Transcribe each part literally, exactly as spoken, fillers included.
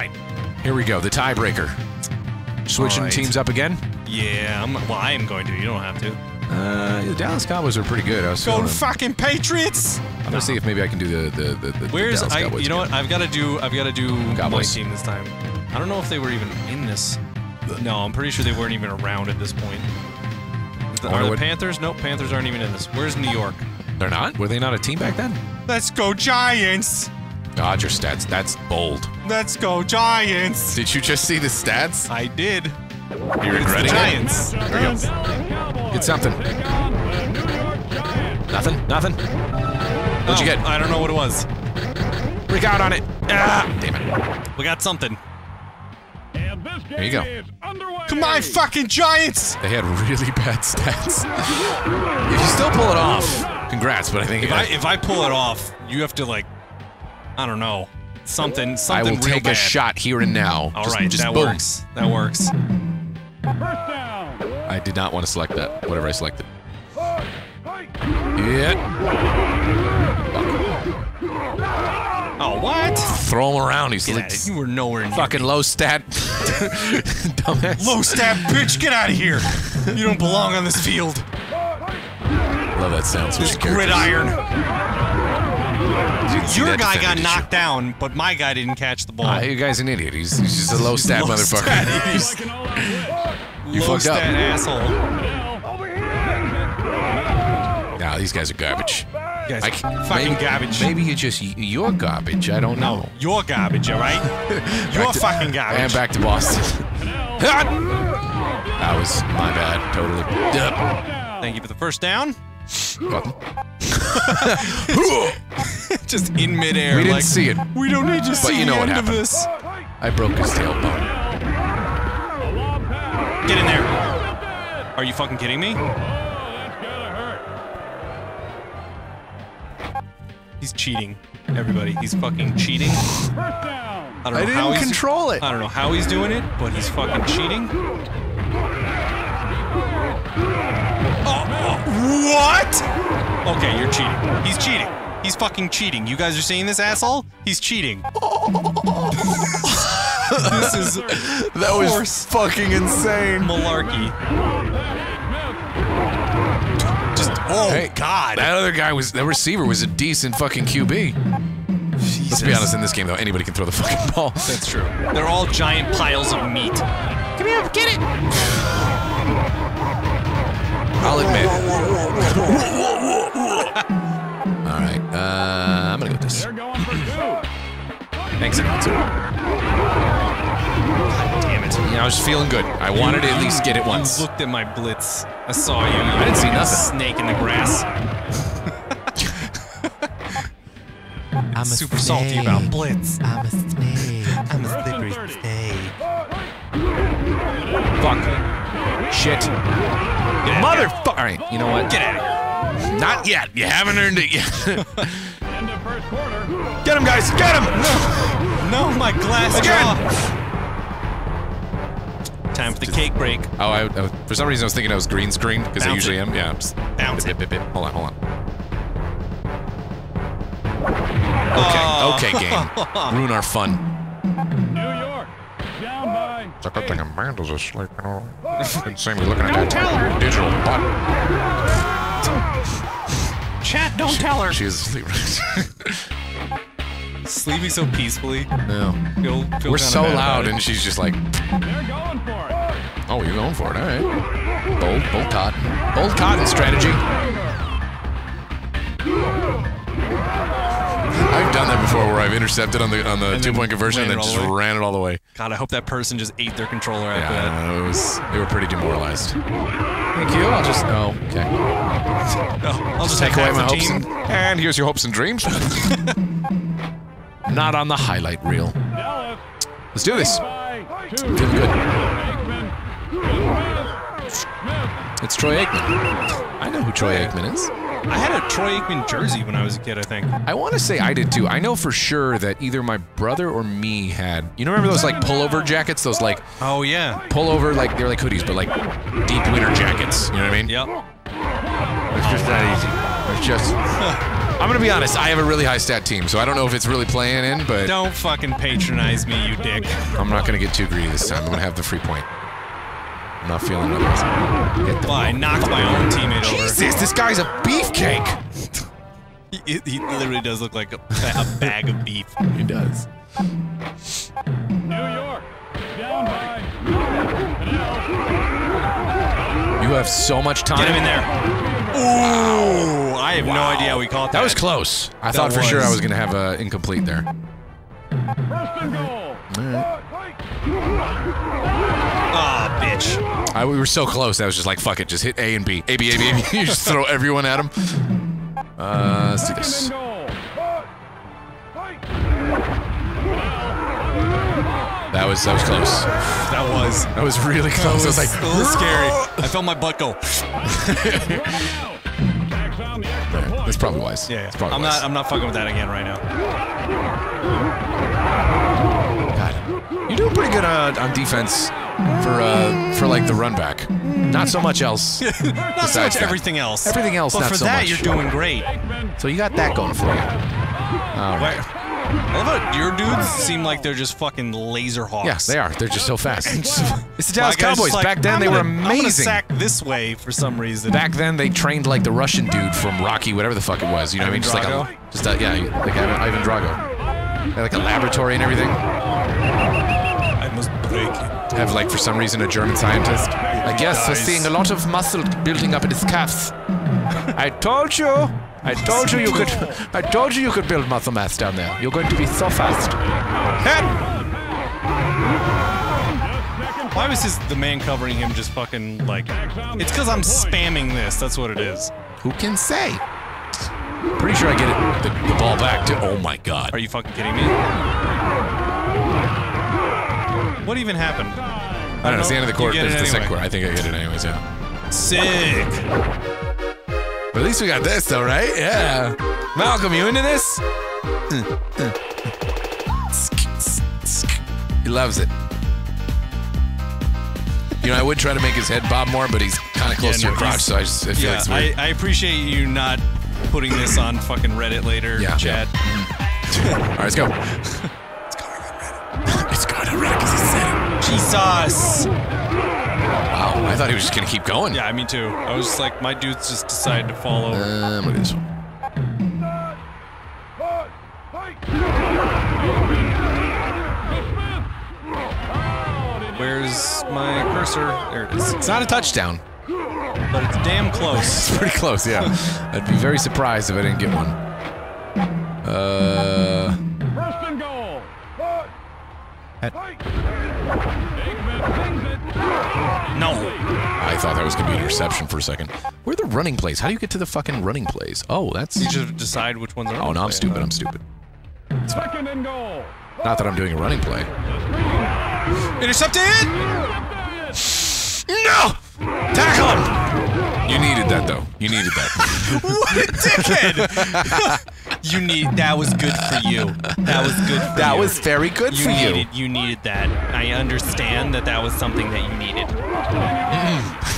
right. Here we go. The tiebreaker. Switching right. teams up again? Yeah. I'm, well, I am going to. You don't have to. Uh, the Dallas Cowboys are pretty good. I was Go fucking Patriots! I'm gonna nah. see if maybe I can do the the the, the Where's the Dallas Cowboys I? You know again. what? I've got to do. I've got to do Cowboys. my team this time. I don't know if they were even in this. No, I'm pretty sure they weren't even around at this point. The, are the what? Panthers? Nope, Panthers aren't even in this. Where's New York? They're not? Were they not a team back then? Let's go Giants! Dodger stats. That's bold. Let's go Giants! Did you just see the stats? I did. You're regretting it? Giants. There we go. Get something. Nothing? Nothing? What'd no, you get? I don't know what it was. We got on it. Ah, damn it. We got something. There you go. Come on, fucking Giants! They had really bad stats. If you still pull it off, congrats, but I think... If, I, if I pull it off, you have to, like, I don't know, something, something real I will real take bad. a shot here and now. All just, right, just that boom. works. That works. I did not want to select that, whatever I selected. Yeah. Oh, what? Throw him around. He's like, you were nowhere near. Fucking low stat. Dumbass. Low stat, bitch. Get out of here. You don't belong on this field. Love that sound. This gridiron. Your guy got knocked down, but my guy didn't catch the ball. Ah, your guy's an idiot. He's, he's just a low stat motherfucker. You fucked up. Low stat asshole. Nah, these guys are garbage. I, fucking maybe, garbage. Maybe you're just you're garbage. I don't no, know. You're garbage, all right? You're to, fucking garbage. And back to Boston. That was my bad. Totally. Yep. Thank you for the first down. Just in midair. We didn't like, see it. We don't need to but see you know the what end happened. of this. I broke his tailbone. Get in there. Are you fucking kidding me? He's cheating, everybody. He's fucking cheating. I don't know I didn't how he's control it. I don't know how he's doing it, but he's fucking cheating. Oh, oh, what? Okay, you're cheating. He's cheating. He's fucking cheating. You guys are seeing this asshole? He's cheating. This is that was fucking insane. Malarkey. Oh, hey, God. That other guy was, the receiver was a decent fucking Q B. Jesus. Let's be honest, in this game, though, anybody can throw the fucking ball. That's true. They're all giant piles of meat. Come here, get it! I'll admit. All right, uh, I'm gonna go with this. Thanks, God damn it. Yeah, I was feeling good. I wanted to at least get it once. You looked at my blitz. I saw you. I didn't see nothing. Snake in the grass. I'm super salty about blitz. I'm a snake. I'm a slippery snake. Fuck. Shit. Motherfucker. All right, you know what? Get out of here. Not yet. You haven't earned it yet. Get him, guys! Get him! No, no, my glass jaw. Time for the cake break. Oh, I, I for some reason I was thinking I was green screened because I usually it. am. Yeah, just bounce bip, it. Bip, bip, bip. Hold on, hold on. Okay, uh, okay, game. Ruin our fun. New York, down by. It's like a Amanda's asleep. You know, couldn't see me looking at that digital button. Chat, don't she, tell her. She is asleep. Sleeping so peacefully. No. Feel, feel We're so loud, and she's just like. They're going for it. Oh, you're going for it. All right. Bold, bold cotton, bold cotton strategy. I've done that before, where I've intercepted on the on the two-point conversion and then just way. ran it all the way. God, I hope that person just ate their controller after yeah, that. Yeah, it was. They were pretty demoralized. Thank you. I'll just no. Okay. No, I'll just, just take away my hopes and, and here's your hopes and dreams. Not on the highlight reel. Let's do this. Feeling good. It's Troy Aikman. I know who Troy Aikman is. I had a Troy Aikman jersey when I was a kid, I think. I want to say I did too. I know for sure that either my brother or me had. You remember those like pullover jackets? Those like. Oh yeah. Pullover like they're like hoodies, but like deep winter jackets. You know what I mean? Yep. It's just that easy. It's just. I'm gonna be honest, I have a really high stat team, so I don't know if it's really playing in, but... Don't fucking patronize me, you dick. I'm not gonna get too greedy this time. I'm gonna have the free point. I'm not feeling otherwise. Well, I knocked my own teammate over. Jesus, this guy's a beefcake! He, he literally does look like a, a bag of beef. He does. New York, down by... You have so much time. Get him in there. Ooh, I have wow. no idea how we caught that. That was close. I that thought for was. sure I was going to have an incomplete there. First and goal. Right. Oh, bitch. I, we were so close. I was just like, fuck it. Just hit A and B. A, B, A, B, A, B. You just throw everyone at him. Uh, let's do this. That was, that was close. That was. That was really close. That was, I was like, a little scary. I felt my butt go. Yeah, that's probably wise. Yeah, yeah. Probably I'm wise. not. I'm not fucking with that again right now. God, you're doing pretty good uh, on defense for uh, for like the run back. Not so much else. Not so much that. everything else. Everything else. But not for so that, much. you're doing great. So you got that going for you. All right. Where? I love how your dudes seem like they're just fucking laser hawks. Yes, yeah, they are. They're just so fast. It's the Dallas Cowboys. Like, Back then, gonna, they were amazing. Sack this way for some reason. Back then, they trained like the Russian dude from Rocky, whatever the fuck it was. You know Ivan what I mean? Drago? Just like a, just a, yeah, like Ivan Drago. They had like a laboratory and everything. I must break it. Have like for some reason a German scientist. I guess we're seeing a lot of muscle building up in his calves. I told you. I told you you could. I told you you could build muscle mass down there. You're going to be so fast. Head. Why was his the man covering him just fucking like? It's because I'm spamming this. That's what it is. Who can say? Pretty sure I get it. The, the ball back to. Oh my god. Are you fucking kidding me? What even happened? I don't, I don't know. It's the end of the quarter. It's it the anyway. second quarter. I think I get it anyways. Yeah. Sick. But at least we got this, though, right? Yeah. Malcolm, you into this? He loves it. You know, I would try to make his head bob more, but he's kind of close yeah, to your crotch, so I just I feel yeah, like it's weird. I, I appreciate you not putting this on fucking Reddit later, yeah, Chad. Yeah. All right, let's go. It's going on Reddit. It's going on Reddit because he said it. Jesus. Wow, I thought he was just gonna keep going. Yeah, me too. I was just like, my dudes just decided to fall over. Uh, I'm gonna do this one. Where's my cursor? There it is. It's not a touchdown. But it's damn close. It's pretty close, yeah. I'd be very surprised if I didn't get one. Uh... First and goal! No. I thought that was going to be an interception for a second. Where are the running plays? How do you get to the fucking running plays? Oh, that's... You just decide which ones are... Oh, no, I'm stupid. I'm stupid. It's fine. Not that I'm doing a running play. Intercepted! No! Tackle him! You needed that, though. You needed that. What a dickhead! You need... That was good for you. That was good for that you. was very good you for needed, you. You needed that. I understand that that was something that you needed. Mm-mm.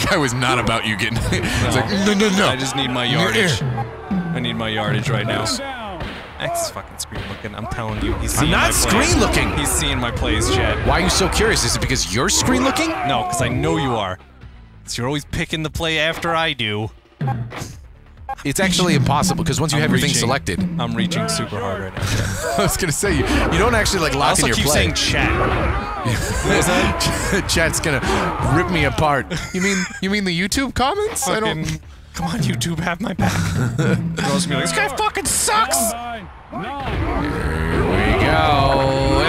That guy was not about you getting... It's no. like, no, no, no. I just need my yardage. I need my yardage right now. X fucking screen looking. I'm telling you, he's seeing I'm not my screen plays. looking. He's seeing my plays, Chad. Why are you so curious? Is it because you're screen looking? No, because I know you are. So you're always picking the play after I do. It's actually impossible because once you I'm have your reaching, thing selected, I'm reaching super hard right now. Chad. I was gonna say you, you don't actually like lock in your play. I also keep saying chat. What was that? Chat's gonna rip me apart. You mean you mean the YouTube comments? Fucking, I don't. Come on, YouTube, have my back. Girls be like, this guy fucking sucks. Here we go.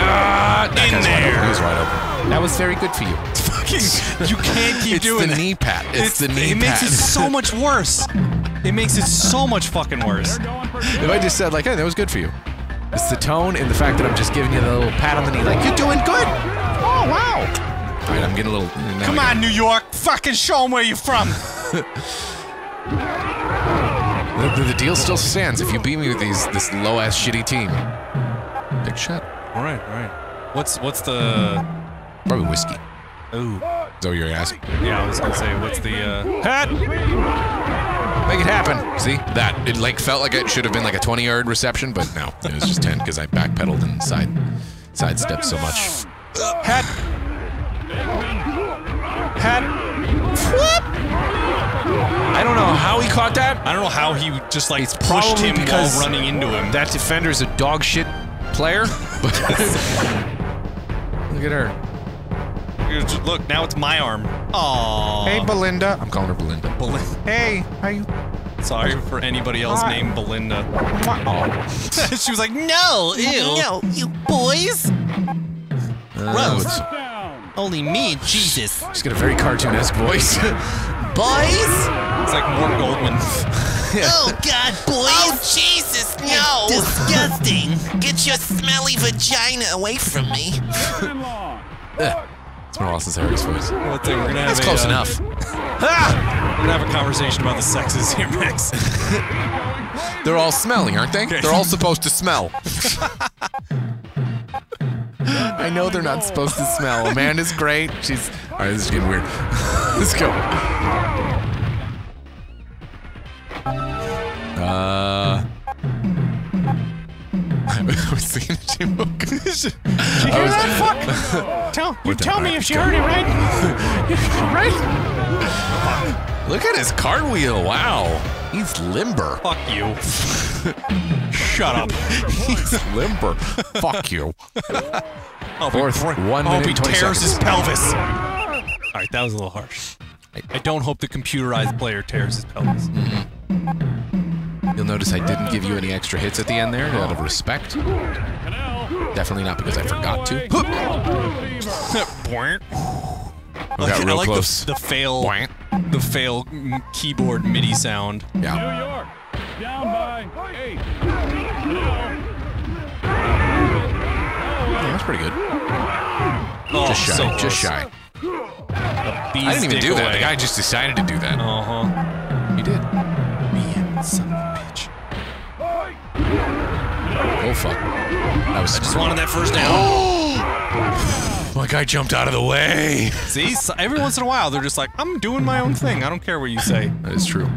Ah, in that there. Wide open. He's wide open. That was very good for you. It's fucking. You can't keep it's doing. It's the knee pat. It's, it's the knee it pat. It makes it so much worse. It makes it so much fucking worse. If I just said, like, hey, that was good for you. It's the tone and the fact that I'm just giving you the little pat on the knee, like, you're doing good. Oh, wow. All right, I'm getting a little... Come on, New York. Fucking show them where you're from. the, the, the deal still stands if you beat me with these this low-ass shitty team. Big shot. All right, all right. What's, what's the... Probably whiskey. Ooh. Is that what you were asking? Yeah, I was going to say, what's the... Uh... Hat! Make it happen. See? That, it like felt like it should have been like a twenty yard reception, but no. It was just ten because I backpedaled and side sidestepped so much. Hat. Hat. Flip. I don't know how he caught that. I don't know how he just like it's pushed him while running into him. That defender's a dog shit player. Look at her. Look, now it's my arm. Aww. Hey, Belinda. I'm calling her Belinda. Belinda. Hey, how you? Sorry for anybody else Hi. named Belinda. Oh. She was like, no, ew. No, you boys. Gross. Uh, Only me, Jesus. She's got a very cartoon-esque voice. Boys? It's like Morgan Goldman. Yeah. Oh, God, boys. Oh, Jesus, no. It's disgusting. Get your smelly vagina away from me. uh. It's been a while since Harry's voice. Well, dude, we're gonna That's have close a, enough. Uh, we're gonna have a conversation about the sexes here next. They're all smelling, aren't they? They're all supposed to smell. I know they're not supposed to smell. Amanda's great. She's... All right, this is getting weird. Let's go. Uh... I was thinking if she woke up. Did you hear that? Fuck! Tell, you tell me if she heard it, right? Right? Look at his cartwheel. Wow. He's limber. Fuck you. Shut up. He's limber. Fuck you. Oh, Fourth, one minute, he tears his pelvis. All right, that was a little harsh. I, I don't hope the computerized player tears his pelvis. Mm-hmm. You'll notice I didn't give you any extra hits at the end there, out of respect. Definitely not because I forgot to. I got real I like close. The, the fail, the fail keyboard MIDI sound. Yeah. New York, down by eight. Yeah, that's pretty good. Oh, just shy, so just close. shy. I didn't even do away. that. The guy just decided to do that. Uh huh. He did. Man, oh fuck! That was I just wanted that first down. Oh! My guy jumped out of the way. See, so every once in a while they're just like, "I'm doing my own thing. I don't care what you say." That is true.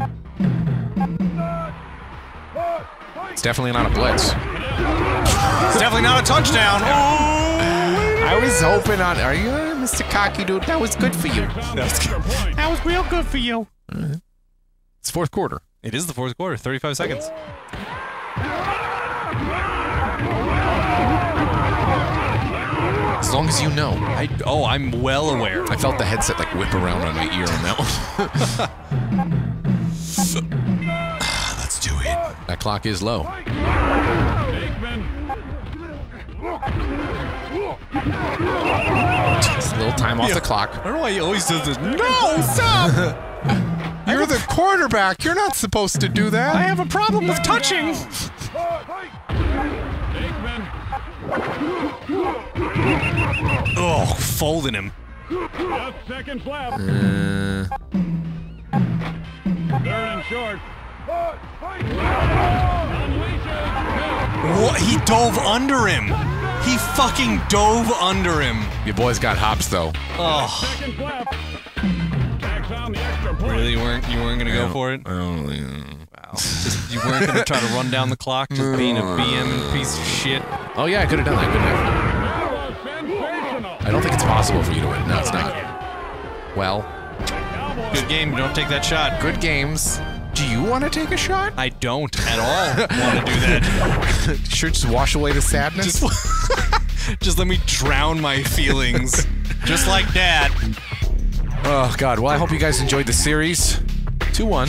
It's definitely not a blitz. It's definitely not a touchdown. Oh! I was hoping on. Are you, uh, Mister Cocky Dude? That was good for you. That was, good. That was real good for you. Right. It's fourth quarter. It is the fourth quarter. Thirty-five seconds. As long as you know. I, oh, I'm well aware. I felt the headset like whip around on my ear on that one. So, ah, let's do it. That clock is low. Just a little time off yeah. the clock. I don't know why he always does this. No, stop! You're the quarterback. You're not supposed to do that. I have a problem with touching. Oh, folding him. Second flap. Uh. Third and short. What? He dove under him. He fucking dove under him. Your boys got hops though. Oh. Second flap. Really, you weren't you weren't gonna go for it? I don't think. Just, you weren't going to try to run down the clock, just being a B M piece of shit. Oh, yeah, I could have done that, couldn't I? I don't think it's possible for you to win. No, it's not. Well. Good game. Don't take that shot. Good games. Do you want to take a shot? I don't at all want to do that. Sure, just wash away the sadness? Just, just let me drown my feelings. Just like that. Oh, God. Well, I hope you guys enjoyed the series. two one.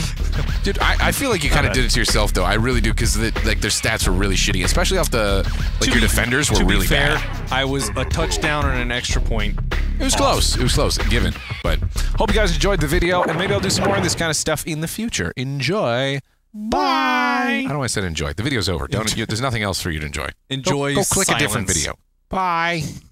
Dude, I, I feel like you kind of did it to yourself, though. I really do, because the, like their stats were really shitty, especially off the... Like, your defenders were really bad. I was a touchdown and an extra point. It was close. It was close, given. But hope you guys enjoyed the video, and maybe I'll do some more of this kind of stuff in the future. Enjoy. Bye. I don't want to say enjoy. The video's over. Don't. There's nothing else for you to enjoy. Enjoy silence. Go click a different video. Bye.